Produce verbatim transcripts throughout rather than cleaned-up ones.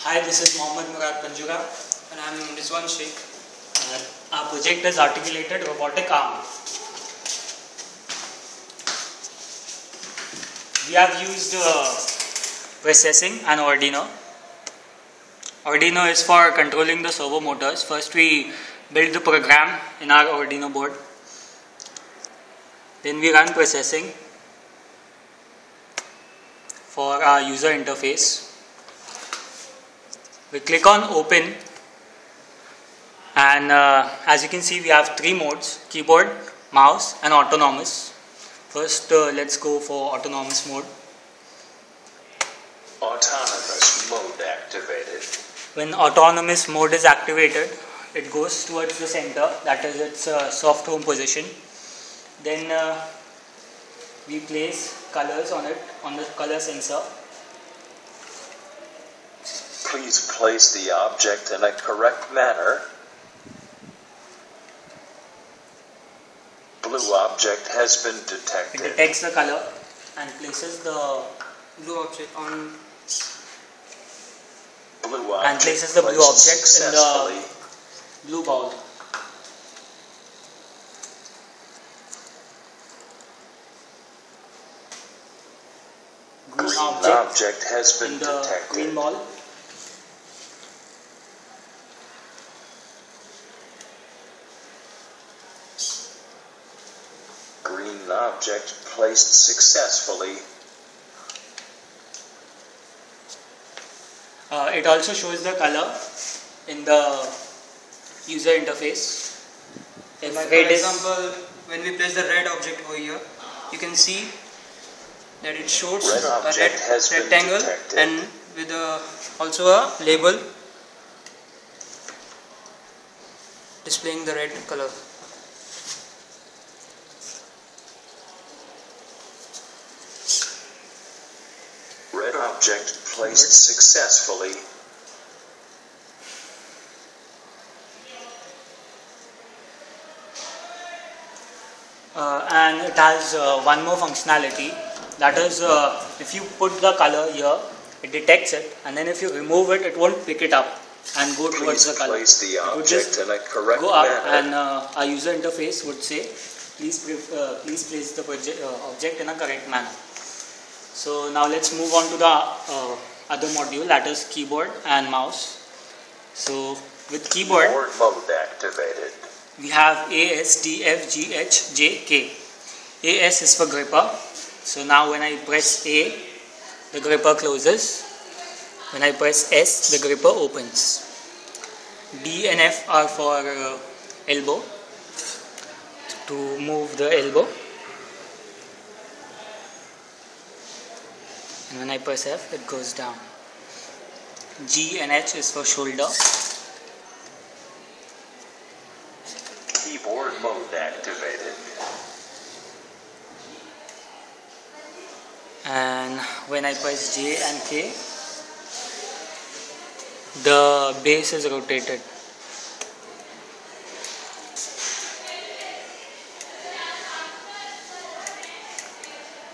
Hi, this is Mohammad Murad Panjura and I am Rizwan Sheikh. Our project is Articulated Robotic Arm. We have used uh, Processing and Arduino. Arduino is for controlling the servo motors. First we build the program in our Arduino board. Then we run Processing for our user interface. We click on open and uh, as you can see we have three modes: keyboard, mouse and autonomous. First uh, let's go for autonomous mode. Autonomous mode activated. When autonomous mode is activated, it goes towards the center, that is its uh, soft home position. Then uh, we place colors on it, on the color sensor. Please place the object in a correct manner. Blue object has been detected. It detects the color and places the blue object on blue object and places the blue object in the blue bowl. Green object, object has been in the detected. Green ball. Object placed successfully. Uh, it also shows the color in the user interface. If like for example, when we place the red object over here, you can see that it shows red a red rectangle and with a, also a label displaying the red color. Object placed successfully. Uh, and it has uh, one more functionality, that is uh, if you put the color here, it detects it, and then if you remove it, it won't pick it up and go Please towards the color. Place the object in a correct go up manner. And uh, our user interface would say, Please, pref- uh, please place the project, uh, object in a correct manner. So now let's move on to the uh, other module, that is keyboard and mouse. So with keyboard, keyboard mode activated. We have A, S, D, F, G, H, J, K. A, S is for gripper. So now when I press A, the gripper closes. When I press S, the gripper opens. D and F are for uh, elbow, to move the elbow. And when I press F, it goes down. G and H is for shoulder. Keyboard mode activated. And when I press J and K, the base is rotated.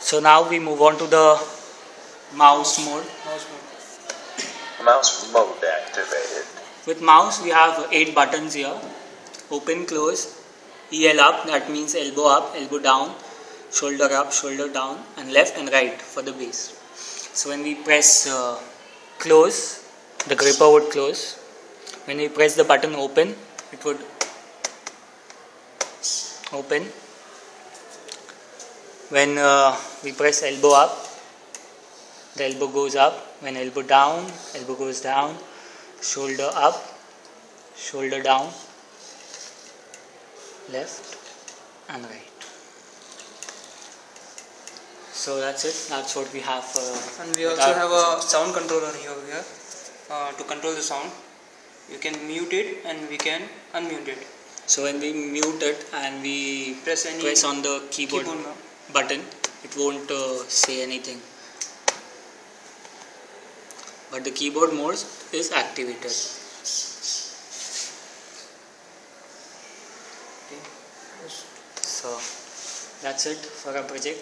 So now we move on to the Mouse mode. mouse mode. Mouse mode activated. With mouse we have eight buttons here. Open, close, E L up, that means elbow up, elbow down, shoulder up, shoulder down, and left and right for the base. So when we press uh, close, the gripper would close. When we press the button open, it would open. When uh, we press elbow up, the elbow goes up. When elbow down, elbow goes down, shoulder up, shoulder down, left and right. So that's it, that's what we have. Uh, and we also have a sound controller here, here uh, to control the sound. You can mute it and we can unmute it. So when we mute it and we press, any press on the keyboard, keyboard button, it won't uh, say anything. But the keyboard mode is activated. Okay. So that's it for our project.